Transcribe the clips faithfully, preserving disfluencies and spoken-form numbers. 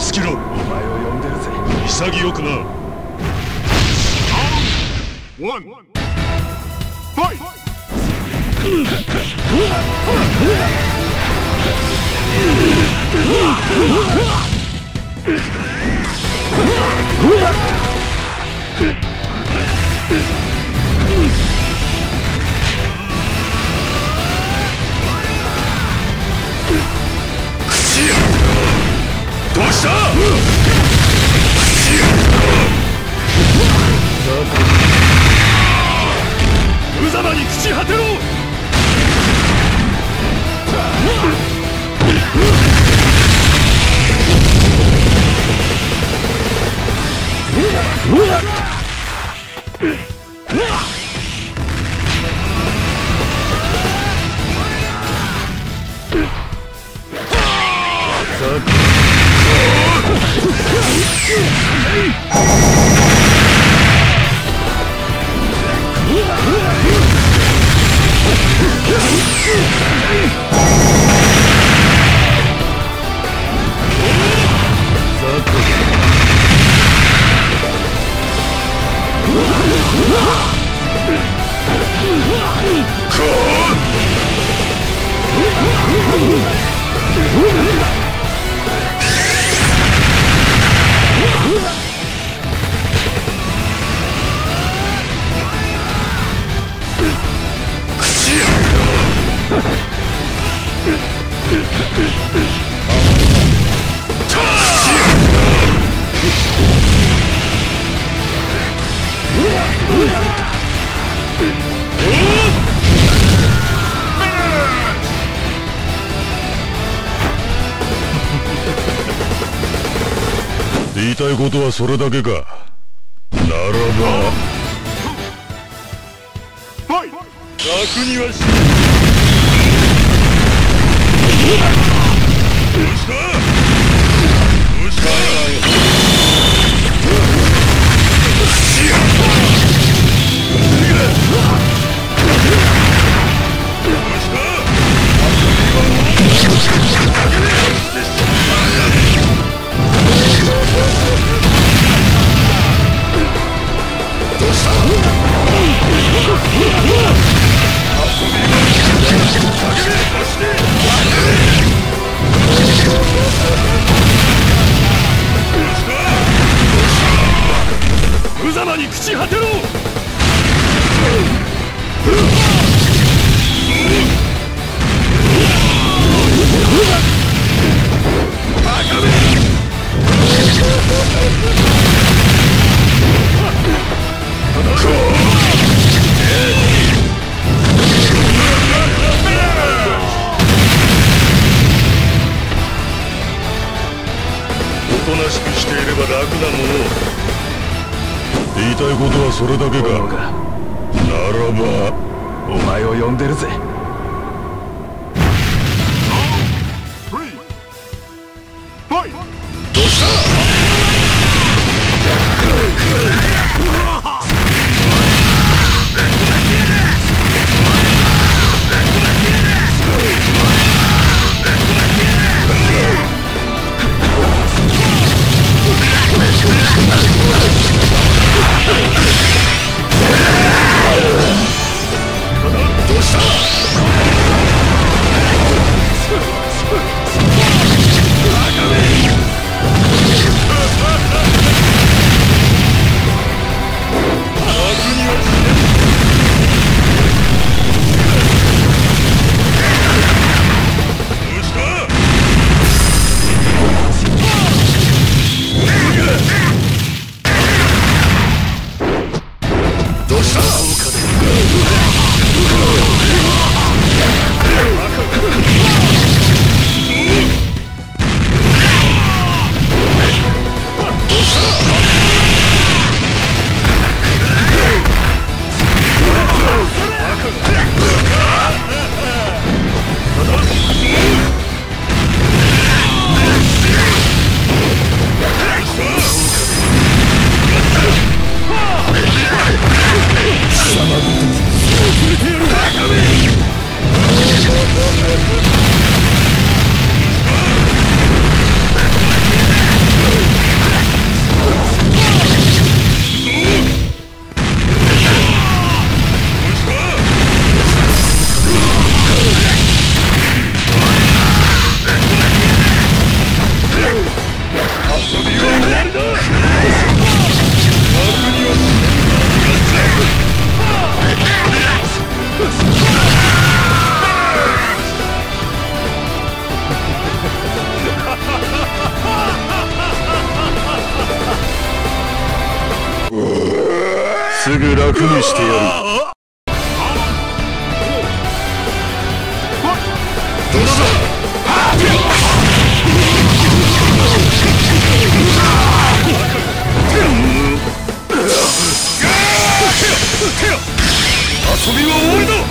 つけろ。お前を呼んでるぜ。潔くな。ワン、ファイト。どうした？ウザマに朽ち果てろ！言いたいことはそれだけか。ならばはい楽にはしおとなしくしていれば楽なものを。言いたいことはそれだけか。ならばお前を呼んでるぜ。どうした？どうした？ぐ楽にしてやる。どうぞ。遊びは終わりだ。遊びは終わりだ。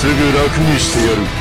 すぐ楽にしてやる。